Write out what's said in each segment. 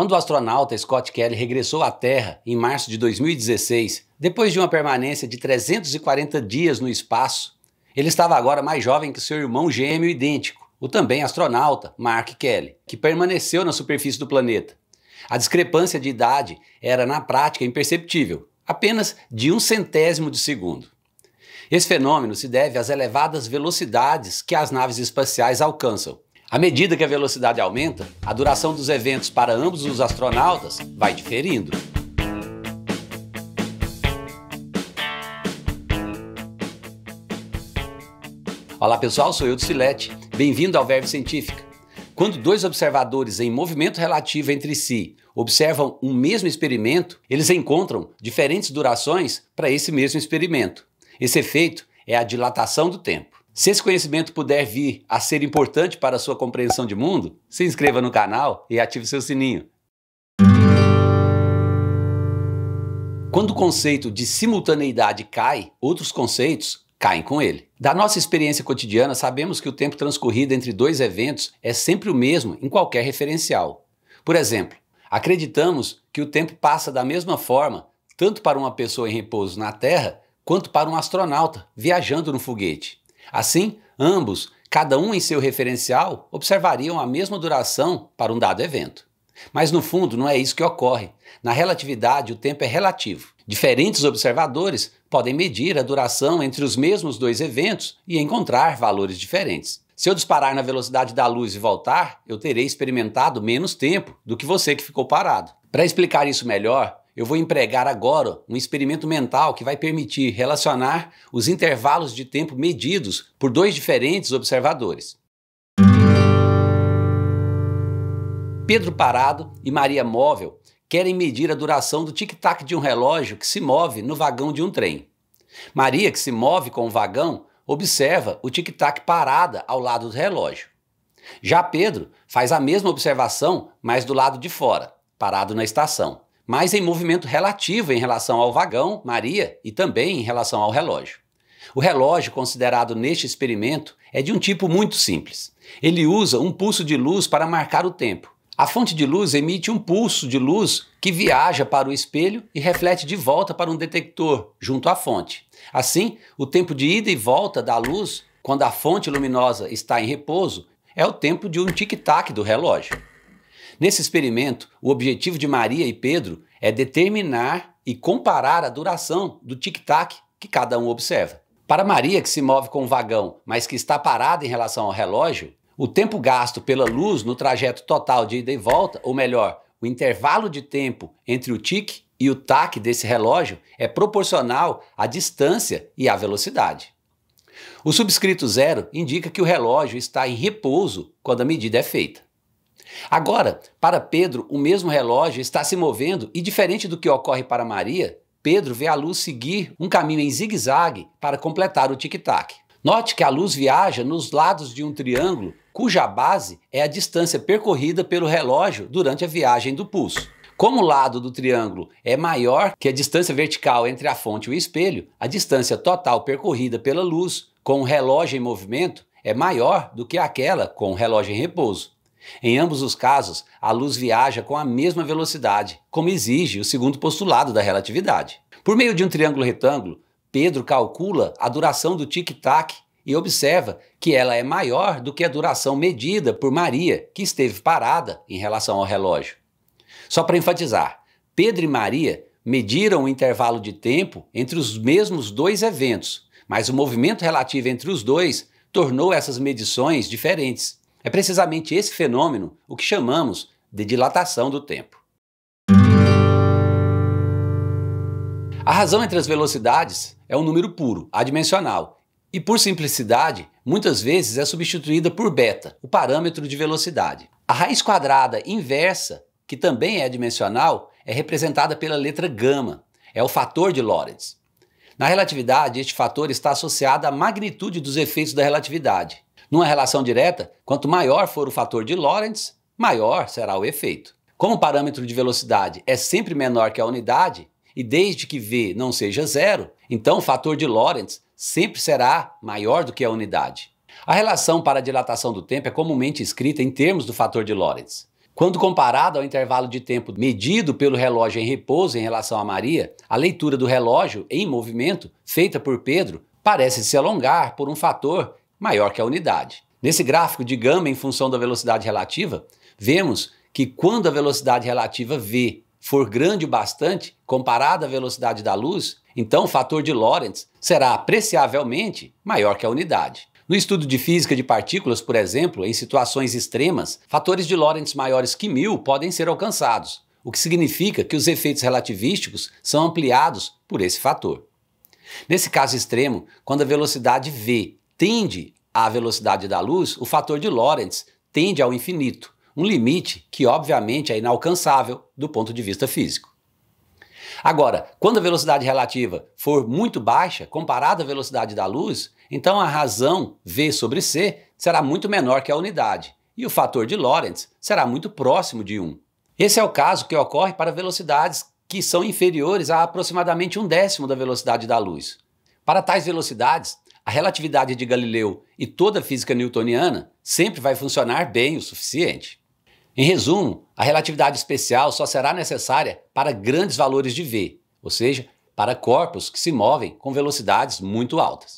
Quando o astronauta Scott Kelly regressou à Terra em março de 2016, depois de uma permanência de 340 dias no espaço, ele estava agora mais jovem que seu irmão gêmeo idêntico, o também astronauta Mark Kelly, que permaneceu na superfície do planeta. A discrepância de idade era, na prática, imperceptível, apenas de 1/100º de segundo. Esse fenômeno se deve às elevadas velocidades que as naves espaciais alcançam. À medida que a velocidade aumenta, a duração dos eventos para ambos os astronautas vai diferindo. Olá pessoal, sou eu do Silete, bem-vindo ao Verve Científica. Quando dois observadores em movimento relativo entre si observam um mesmo experimento, eles encontram diferentes durações para esse mesmo experimento. Esse efeito é a dilatação do tempo. Se esse conhecimento puder vir a ser importante para a sua compreensão de mundo, se inscreva no canal e ative seu sininho. Quando o conceito de simultaneidade cai, outros conceitos caem com ele. Da nossa experiência cotidiana, sabemos que o tempo transcorrido entre dois eventos é sempre o mesmo em qualquer referencial. Por exemplo, acreditamos que o tempo passa da mesma forma tanto para uma pessoa em repouso na Terra quanto para um astronauta viajando no foguete. Assim, ambos, cada um em seu referencial, observariam a mesma duração para um dado evento. Mas no fundo não é isso que ocorre. Na relatividade, o tempo é relativo. Diferentes observadores podem medir a duração entre os mesmos dois eventos e encontrar valores diferentes. Se eu disparar na velocidade da luz e voltar, eu terei experimentado menos tempo do que você que ficou parado. Para explicar isso melhor, eu vou empregar agora um experimento mental que vai permitir relacionar os intervalos de tempo medidos por dois diferentes observadores. Pedro Parado e Maria Móvel querem medir a duração do tic-tac de um relógio que se move no vagão de um trem. Maria, que se move com o vagão, observa o tic-tac parada ao lado do relógio. Já Pedro faz a mesma observação, mas do lado de fora, parado na estação, mas em movimento relativo em relação ao vagão, Maria, e também em relação ao relógio. O relógio considerado neste experimento é de um tipo muito simples. Ele usa um pulso de luz para marcar o tempo. A fonte de luz emite um pulso de luz que viaja para o espelho e reflete de volta para um detector, junto à fonte. Assim, o tempo de ida e volta da luz, quando a fonte luminosa está em repouso, é o tempo de um tic-tac do relógio. Nesse experimento, o objetivo de Maria e Pedro é determinar e comparar a duração do tic-tac que cada um observa. Para Maria, que se move com o vagão, mas que está parada em relação ao relógio, o tempo gasto pela luz no trajeto total de ida e volta, ou melhor, o intervalo de tempo entre o tic e o tac desse relógio é proporcional à distância e à velocidade. O subscrito 0 indica que o relógio está em repouso quando a medida é feita. Agora, para Pedro, o mesmo relógio está se movendo e, diferente do que ocorre para Maria, Pedro vê a luz seguir um caminho em zigue-zague para completar o tic-tac. Note que a luz viaja nos lados de um triângulo cuja base é a distância percorrida pelo relógio durante a viagem do pulso. Como o lado do triângulo é maior que a distância vertical entre a fonte e o espelho, a distância total percorrida pela luz com o relógio em movimento é maior do que aquela com o relógio em repouso. Em ambos os casos, a luz viaja com a mesma velocidade, como exige o segundo postulado da relatividade. Por meio de um triângulo retângulo, Pedro calcula a duração do tic-tac e observa que ela é maior do que a duração medida por Maria, que esteve parada em relação ao relógio. Só para enfatizar, Pedro e Maria mediram o intervalo de tempo entre os mesmos dois eventos, mas o movimento relativo entre os dois tornou essas medições diferentes. É precisamente esse fenômeno o que chamamos de dilatação do tempo. A razão entre as velocidades é um número puro, adimensional, e por simplicidade, muitas vezes é substituída por beta, o parâmetro de velocidade. A raiz quadrada inversa, que também é adimensional, é representada pela letra gama, é o fator de Lorentz. Na relatividade, este fator está associado à magnitude dos efeitos da relatividade. Numa relação direta, quanto maior for o fator de Lorentz, maior será o efeito. Como o parâmetro de velocidade é sempre menor que a unidade, e desde que V não seja zero, então o fator de Lorentz sempre será maior do que a unidade. A relação para a dilatação do tempo é comumente escrita em termos do fator de Lorentz. Quando comparado ao intervalo de tempo medido pelo relógio em repouso em relação a Maria, a leitura do relógio em movimento, feita por Pedro, parece se alongar por um fator maior que a unidade. Nesse gráfico de gama em função da velocidade relativa, vemos que quando a velocidade relativa v for grande o bastante comparada à velocidade da luz, então o fator de Lorentz será apreciavelmente maior que a unidade. No estudo de física de partículas, por exemplo, em situações extremas, fatores de Lorentz maiores que 1000 podem ser alcançados, o que significa que os efeitos relativísticos são ampliados por esse fator. Nesse caso extremo, quando a velocidade v tende à velocidade da luz, o fator de Lorentz tende ao infinito, um limite que obviamente é inalcançável do ponto de vista físico. Agora, quando a velocidade relativa for muito baixa comparada à velocidade da luz, então a razão v sobre c será muito menor que a unidade e o fator de Lorentz será muito próximo de 1. Esse é o caso que ocorre para velocidades que são inferiores a aproximadamente 1/10 da velocidade da luz. Para tais velocidades, a relatividade de Galileu e toda a física newtoniana sempre vai funcionar bem o suficiente. Em resumo, a relatividade especial só será necessária para grandes valores de V, ou seja, para corpos que se movem com velocidades muito altas.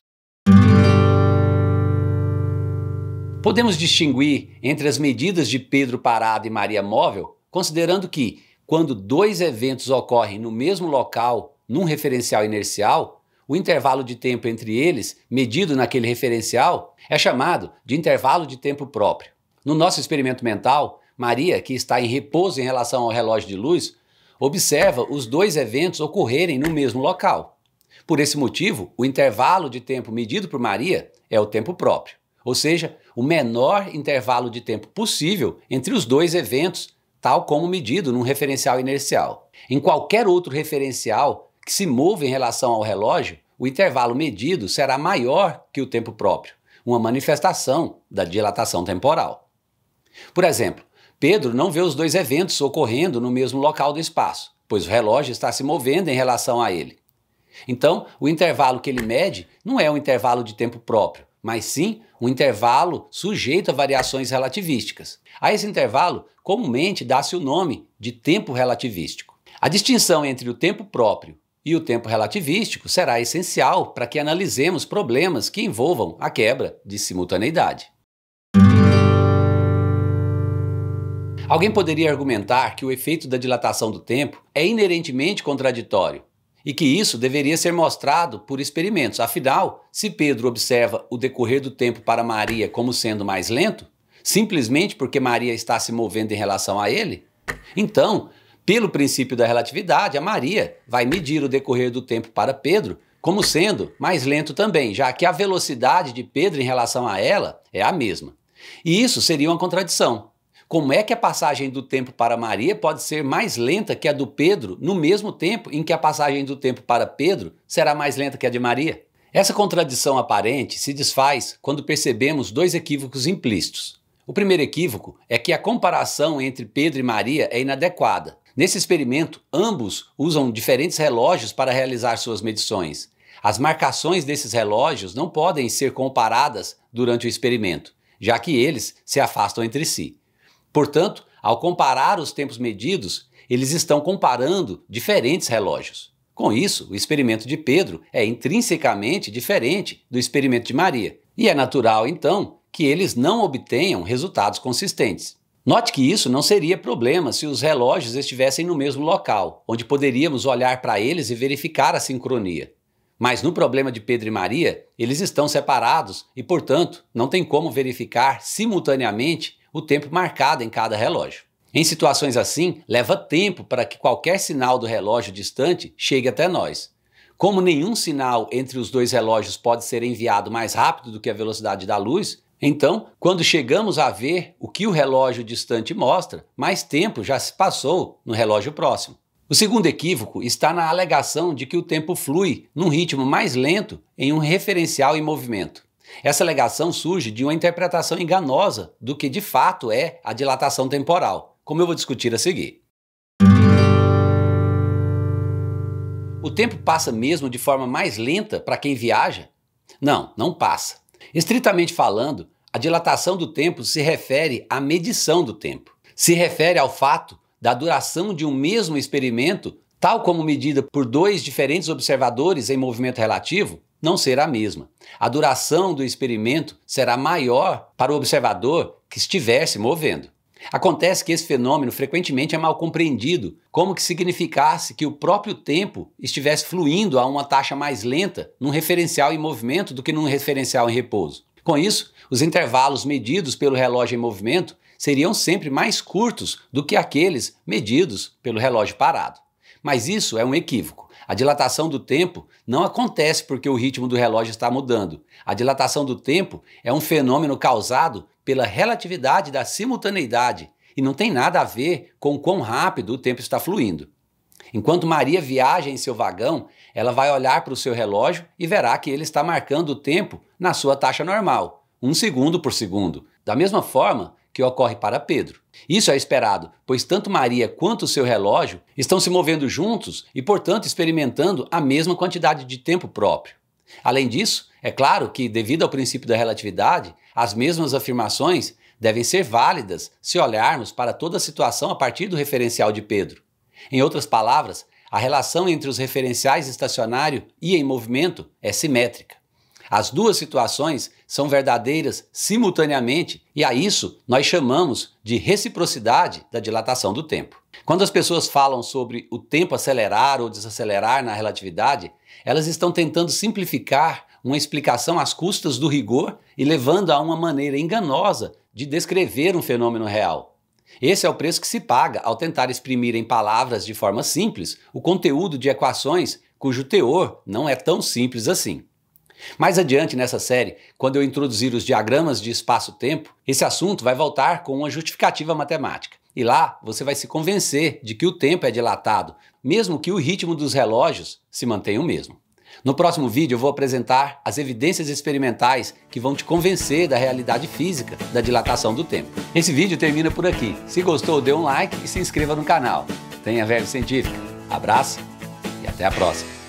Podemos distinguir entre as medidas de Pedro Parado e Maria Móvel, considerando que, quando dois eventos ocorrem no mesmo local, num referencial inercial, o intervalo de tempo entre eles, medido naquele referencial, é chamado de intervalo de tempo próprio. No nosso experimento mental, Maria, que está em repouso em relação ao relógio de luz, observa os dois eventos ocorrerem no mesmo local. Por esse motivo, o intervalo de tempo medido por Maria é o tempo próprio, ou seja, o menor intervalo de tempo possível entre os dois eventos, tal como medido num referencial inercial. Em qualquer outro referencial que se move em relação ao relógio, o intervalo medido será maior que o tempo próprio, uma manifestação da dilatação temporal. Por exemplo, Pedro não vê os dois eventos ocorrendo no mesmo local do espaço, pois o relógio está se movendo em relação a ele. Então, o intervalo que ele mede não é um intervalo de tempo próprio, mas sim um intervalo sujeito a variações relativísticas. A esse intervalo, comumente dá-se o nome de tempo relativístico. A distinção entre o tempo próprio e o tempo relativístico será essencial para que analisemos problemas que envolvam a quebra de simultaneidade. Alguém poderia argumentar que o efeito da dilatação do tempo é inerentemente contraditório e que isso deveria ser mostrado por experimentos. Afinal, se Pedro observa o decorrer do tempo para Maria como sendo mais lento, simplesmente porque Maria está se movendo em relação a ele, então, pelo princípio da relatividade, a Maria vai medir o decorrer do tempo para Pedro como sendo mais lento também, já que a velocidade de Pedro em relação a ela é a mesma. E isso seria uma contradição. Como é que a passagem do tempo para Maria pode ser mais lenta que a do Pedro no mesmo tempo em que a passagem do tempo para Pedro será mais lenta que a de Maria? Essa contradição aparente se desfaz quando percebemos dois equívocos implícitos. O primeiro equívoco é que a comparação entre Pedro e Maria é inadequada. Nesse experimento, ambos usam diferentes relógios para realizar suas medições. As marcações desses relógios não podem ser comparadas durante o experimento, já que eles se afastam entre si. Portanto, ao comparar os tempos medidos, eles estão comparando diferentes relógios. Com isso, o experimento de Pedro é intrinsecamente diferente do experimento de Maria, e é natural, então, que eles não obtenham resultados consistentes. Note que isso não seria problema se os relógios estivessem no mesmo local, onde poderíamos olhar para eles e verificar a sincronia. Mas no problema de Pedro e Maria, eles estão separados e, portanto, não tem como verificar simultaneamente o tempo marcado em cada relógio. Em situações assim, leva tempo para que qualquer sinal do relógio distante chegue até nós. Como nenhum sinal entre os dois relógios pode ser enviado mais rápido do que a velocidade da luz, então, quando chegamos a ver o que o relógio distante mostra, mais tempo já se passou no relógio próximo. O segundo equívoco está na alegação de que o tempo flui num ritmo mais lento em um referencial em movimento. Essa alegação surge de uma interpretação enganosa do que de fato é a dilatação temporal, como eu vou discutir a seguir. O tempo passa mesmo de forma mais lenta para quem viaja? Não, não passa. Estritamente falando, a dilatação do tempo se refere à medição do tempo. se refere ao fato da duração de um mesmo experimento, tal como medida por dois diferentes observadores em movimento relativo, não será a mesma. A duração do experimento será maior para o observador que estiver se movendo. Acontece que esse fenômeno frequentemente é mal compreendido, como que significasse que o próprio tempo estivesse fluindo a uma taxa mais lenta num referencial em movimento do que num referencial em repouso. Com isso, os intervalos medidos pelo relógio em movimento seriam sempre mais curtos do que aqueles medidos pelo relógio parado. Mas isso é um equívoco. A dilatação do tempo não acontece porque o ritmo do relógio está mudando. A dilatação do tempo é um fenômeno causado pela relatividade da simultaneidade e não tem nada a ver com o quão rápido o tempo está fluindo. Enquanto Maria viaja em seu vagão, ela vai olhar para o seu relógio e verá que ele está marcando o tempo na sua taxa normal, 1 segundo por segundo, da mesma forma que ocorre para Pedro. Isso é esperado, pois tanto Maria quanto o seu relógio estão se movendo juntos e, portanto, experimentando a mesma quantidade de tempo próprio. Além disso, é claro que, devido ao princípio da relatividade, as mesmas afirmações devem ser válidas se olharmos para toda a situação a partir do referencial de Pedro. Em outras palavras, a relação entre os referenciais estacionário e em movimento é simétrica. As duas situações são verdadeiras simultaneamente e a isso nós chamamos de reciprocidade da dilatação do tempo. Quando as pessoas falam sobre o tempo acelerar ou desacelerar na relatividade, elas estão tentando simplificar uma explicação às custas do rigor e levando a uma maneira enganosa de descrever um fenômeno real. Esse é o preço que se paga ao tentar exprimir em palavras de forma simples o conteúdo de equações cujo teor não é tão simples assim. Mais adiante nessa série, quando eu introduzir os diagramas de espaço-tempo, esse assunto vai voltar com uma justificativa matemática. E lá você vai se convencer de que o tempo é dilatado, mesmo que o ritmo dos relógios se mantenha o mesmo. No próximo vídeo eu vou apresentar as evidências experimentais que vão te convencer da realidade física da dilatação do tempo. Esse vídeo termina por aqui. Se gostou, dê um like e se inscreva no canal. Tenha Verve Científica. Abraço e até a próxima.